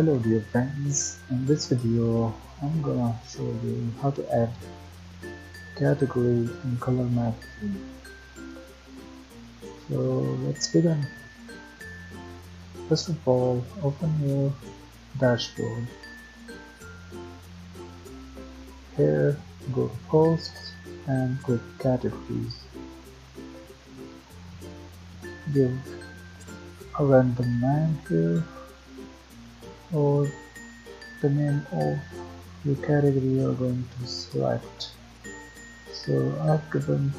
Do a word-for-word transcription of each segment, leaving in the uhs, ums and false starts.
Hello dear friends, in this video I'm gonna show you how to add category and color map. So let's begin. First of all, open your dashboard. Here go to posts and click categories. Give a random name here, or the name of your category you are going to select. So I've given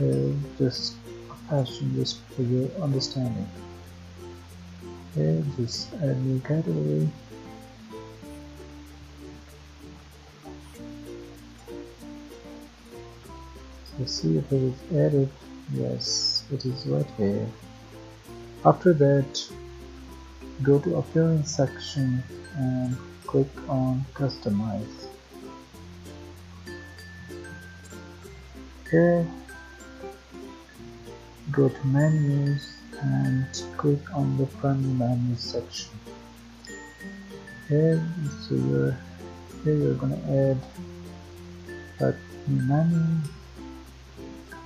uh, just a fashion just for your understanding. Okay, just add new category. So see if it is added. Yes, it is right here. After that, go to appearance section and click on customize. Here go to menus and click on the front menu section. Here so you're, here you're gonna add a menu.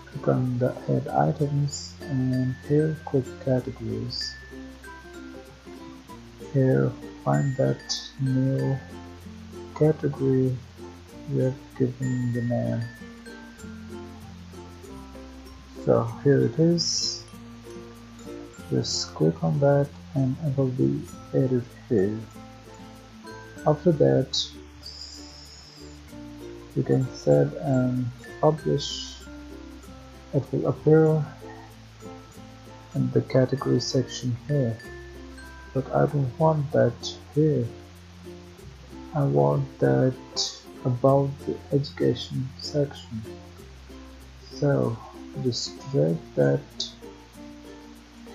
Click on the add items and here click categories. Here find that new category we have given the name. So here it is. Just click on that and it will be added here. After that you can save and publish. It will appear in the category section here. But I don't want that here. I want that above the education section. So just drag that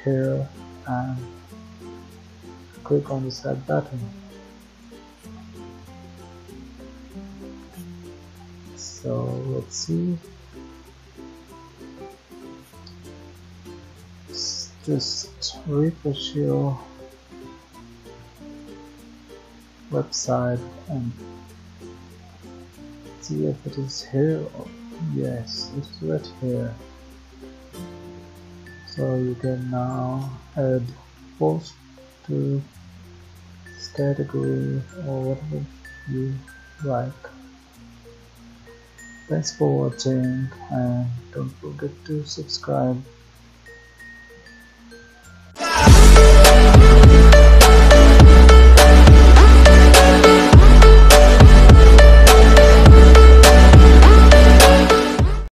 here and click on the set button. So let's see. Just refresh your website and see if it is here. Yes, it's right here. So you can now add post to this category or whatever you like. Thanks for watching and don't forget to subscribe.